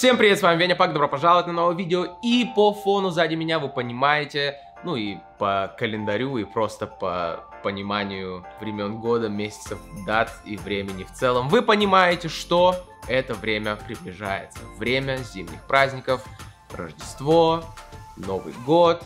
Всем привет, с вами Веня Пак, добро пожаловать на новое видео. И по фону сзади меня вы понимаете, ну и по календарю, и просто по пониманию времен года, месяцев, дат и времени в целом, вы понимаете, что это время приближается. Время зимних праздников, Рождество, Новый год,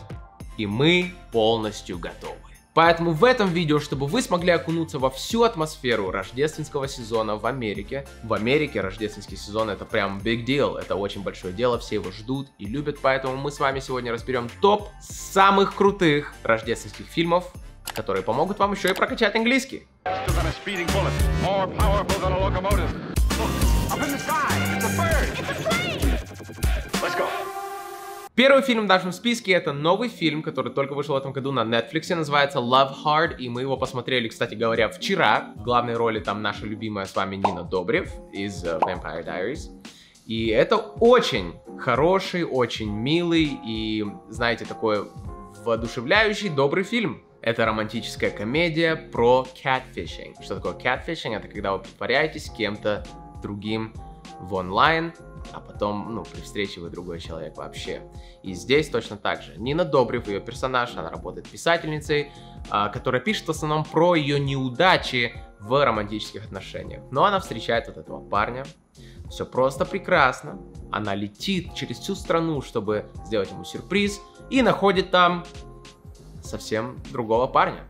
и мы полностью готовы. Поэтому в этом видео, чтобы вы смогли окунуться во всю атмосферу рождественского сезона в Америке. В Америке рождественский сезон — это прям big deal, это очень большое дело, все его ждут и любят, поэтому мы с вами сегодня разберем топ самых крутых рождественских фильмов, которые помогут вам еще и прокачать английский. Первый фильм в нашем списке — это новый фильм, который только вышел в этом году на Netflix, называется Love Hard, и мы его посмотрели, кстати говоря, вчера. В главной роли там наша любимая с вами Нина Добрев из Vampire Diaries. И это очень хороший, очень милый и, знаете, такой воодушевляющий, добрый фильм. Это романтическая комедия про catfishing. Что такое catfishing? Это когда вы притворяетесь кем-то другим в онлайн, а потом, ну, при встрече вы другой человек вообще. И здесь точно так же. Нина Добрев, ее персонаж, она работает писательницей, которая пишет в основном про ее неудачи в романтических отношениях. Но она встречает вот этого парня. Все просто прекрасно. Она летит через всю страну, чтобы сделать ему сюрприз, и находит там совсем другого парня.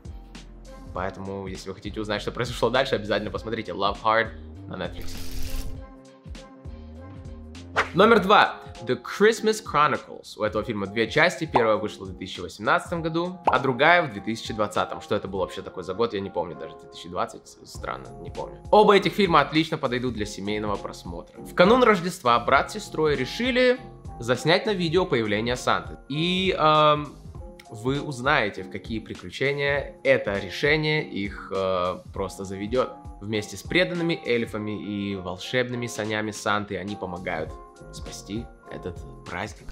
Поэтому, если вы хотите узнать, что произошло дальше, обязательно посмотрите Love Hard на Netflix. Номер два. The Christmas Chronicles. У этого фильма две части. Первая вышла в 2018 году, а другая в 2020. Что это был вообще такой за год, я не помню, даже 2020, странно, не помню. Оба этих фильма отлично подойдут для семейного просмотра. В канун Рождества брат с сестрой решили заснять на видео появление Санты. И вы узнаете, в какие приключения это решение их просто заведет. Вместе с преданными эльфами и волшебными санями Санты они помогают спасти этот праздник.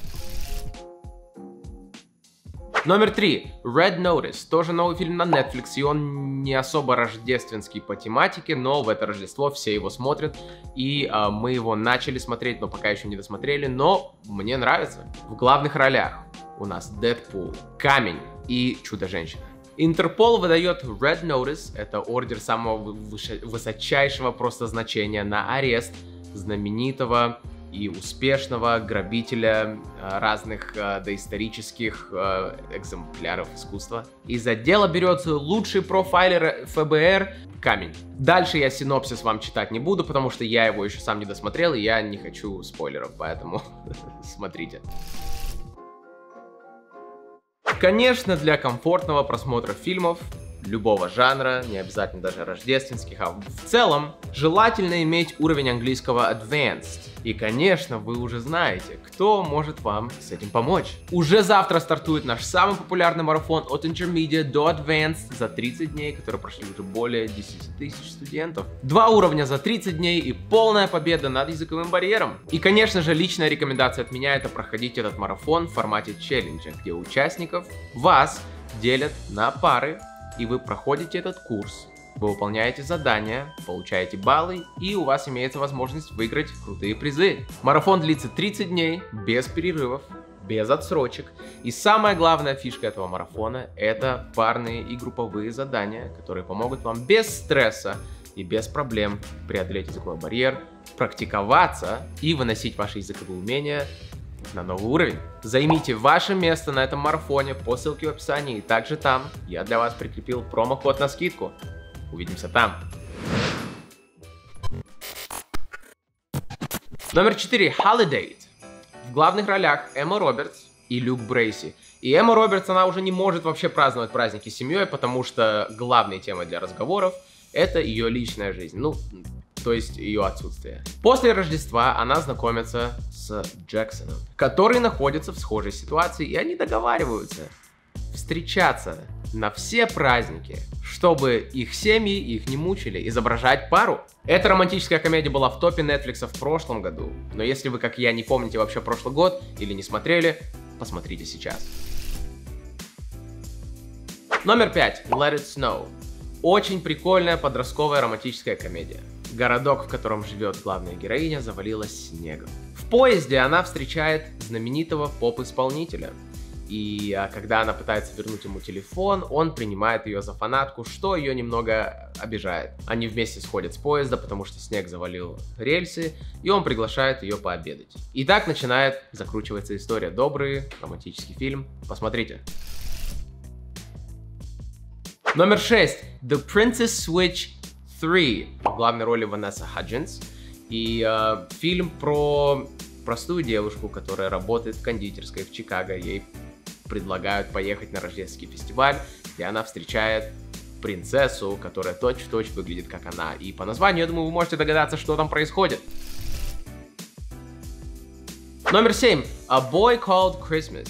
Номер три. Red Notice. Тоже новый фильм на Netflix, и он не особо рождественский по тематике, но в это Рождество все его смотрят, и мы его начали смотреть, но пока еще не досмотрели, но мне нравится. В главных ролях у нас Дедпул, Камень и Чудо-женщина. Интерпол выдает Red Notice, это ордер самого высочайшего просто значения на арест знаменитого и успешного грабителя разных доисторических экземпляров искусства. И за дело берется лучший профайлер ФБР Камень. Дальше я синопсис вам читать не буду, потому что я его еще сам не досмотрел, и я не хочу спойлеров, поэтому смотрите. Конечно, для комфортного просмотра фильмов любого жанра, не обязательно даже рождественских, а в целом, желательно иметь уровень английского advanced. И, конечно, вы уже знаете, кто может вам с этим помочь. Уже завтра стартует наш самый популярный марафон от Intermediate до Advanced за 30 дней, который прошли уже более 10 тысяч студентов. Два уровня за 30 дней и полная победа над языковым барьером. И, конечно же, личная рекомендация от меня — это проходить этот марафон в формате челленджа, где участников вас делят на пары, и вы проходите этот курс, вы выполняете задания, получаете баллы, и у вас имеется возможность выиграть крутые призы. Марафон длится 30 дней, без перерывов, без отсрочек. И самая главная фишка этого марафона – это парные и групповые задания, которые помогут вам без стресса и без проблем преодолеть языковой барьер, практиковаться и выносить ваши языковые умения на новый уровень. Займите ваше место на этом марафоне по ссылке в описании, и также там я для вас прикрепил промокод на скидку. Увидимся там. Номер 4. Holiday. В главных ролях Эмма Робертс и Люк Брейси. И Эмма Робертс, она уже не может вообще праздновать праздники с семьей, потому что главной темой для разговоров это ее личная жизнь. Ну, то есть ее отсутствие. После Рождества она знакомится с Джексоном, который находится в схожей ситуации, и они договариваются встречаться на все праздники, чтобы их семьи их не мучили, изображать пару. Эта романтическая комедия была в топе Netflix в прошлом году, но если вы, как я, не помните вообще прошлый год или не смотрели, посмотрите сейчас. Номер 5. Let It Snow. Очень прикольная подростковая романтическая комедия. Городок, в котором живет главная героиня, завалилась снегом. В поезде она встречает знаменитого поп-исполнителя. И когда она пытается вернуть ему телефон, он принимает ее за фанатку, что ее немного обижает. Они вместе сходят с поезда, потому что снег завалил рельсы, и он приглашает ее пообедать. И так начинает закручиваться история. Добрый, романтический фильм. Посмотрите. Номер 6. The Princess Switch 3. В главной роли Ванесса Хадженс. И фильм про простую девушку, которая работает в кондитерской в Чикаго. Ей предлагают поехать на рождественский фестиваль, где она встречает принцессу, которая точь-в-точь выглядит как она. И по названию, я думаю, вы можете догадаться, что там происходит. Номер 7. A Boy Called Christmas.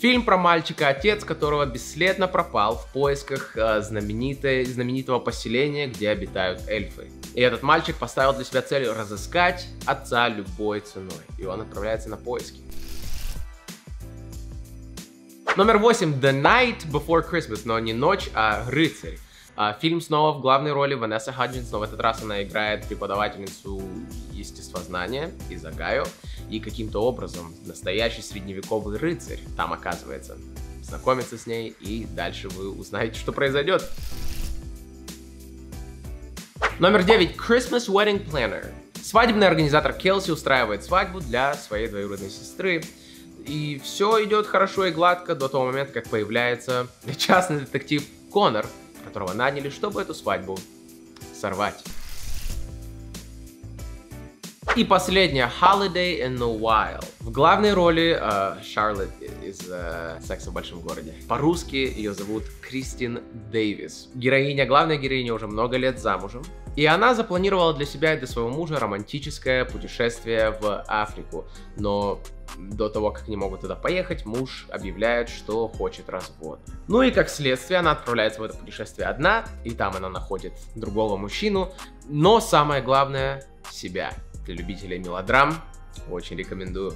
Фильм про мальчика-отец, которого бесследно пропал в поисках знаменитого поселения, где обитают эльфы. И этот мальчик поставил для себя целью разыскать отца любой ценой. И он отправляется на поиски. Номер 8. The Night Before Christmas, но не ночь, а рыцарь. Фильм снова в главной роли Ванесса Хадженс, но в этот раз она играет преподавательницу естествознания из Огайо. И каким-то образом настоящий средневековый рыцарь там оказывается. Знакомится с ней, и дальше вы узнаете, что произойдет. Номер 9. Christmas Wedding Planner. Свадебный организатор Келси устраивает свадьбу для своей двоюродной сестры. И все идет хорошо и гладко до того момента, как появляется частный детектив Коннор, которого наняли, чтобы эту свадьбу сорвать. И последняя, Holiday in the Wild. В главной роли Шарлотт из «Секса в большом городе». По-русски ее зовут Кристин Дэвис. Главная героиня уже много лет замужем. И она запланировала для себя и для своего мужа романтическое путешествие в Африку. Но до того, как они могут туда поехать, муж объявляет, что хочет развод. Ну и как следствие, она отправляется в это путешествие одна. И там она находит другого мужчину. Но самое главное — себя. Для любителей мелодрам очень рекомендую.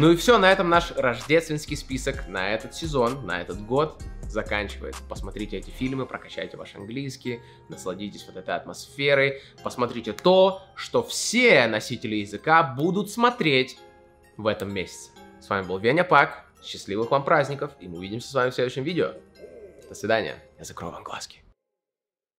Ну и все, на этом наш рождественский список на этот сезон, на этот год заканчивается. Посмотрите эти фильмы, прокачайте ваш английский, насладитесь вот этой атмосферой, посмотрите то, что все носители языка будут смотреть в этом месяце. С вами был Веня Пак, счастливых вам праздников, и мы увидимся с вами в следующем видео. До свидания, я закрою вам глазки.